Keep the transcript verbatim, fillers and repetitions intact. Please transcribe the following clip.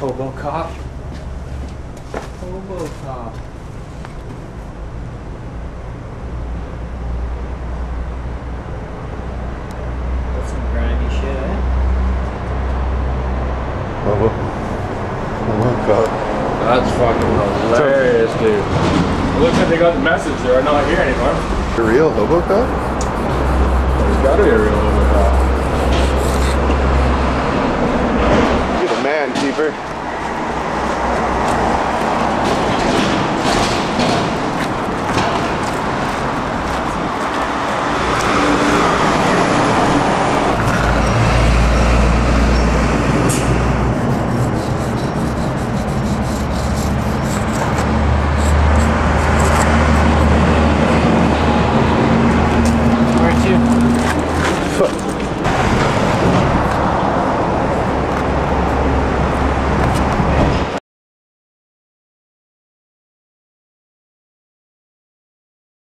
Hobo Cop. Hobo Cop. That's some grimy shit, eh? Hobo. Hobo Cop. That's fucking hilarious, dude. It looks like they got the message. They're not here anymore. A real Hobo Cop? There's gotta be a real Hobo Cop. You're the man, keeper.